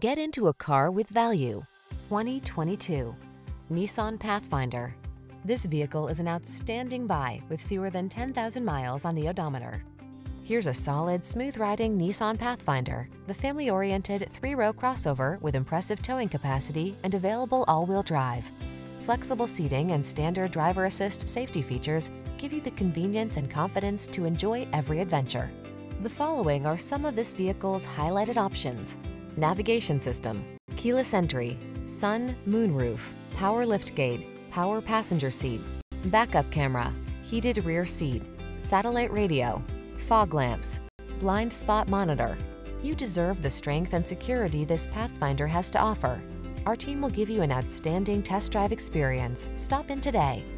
Get into a car with value. 2022 Nissan Pathfinder. This vehicle is an outstanding buy with fewer than 10,000 miles on the odometer. Here's a solid, smooth-riding Nissan Pathfinder, the family-oriented three-row crossover with impressive towing capacity and available all-wheel drive. Flexible seating and standard driver assist safety features give you the convenience and confidence to enjoy every adventure. The following are some of this vehicle's highlighted options: navigation system, keyless entry, sun, moonroof, power liftgate, power passenger seat, backup camera, heated rear seat, satellite radio, fog lamps, blind spot monitor. You deserve the strength and security this Pathfinder has to offer. Our team will give you an outstanding test drive experience. Stop in today.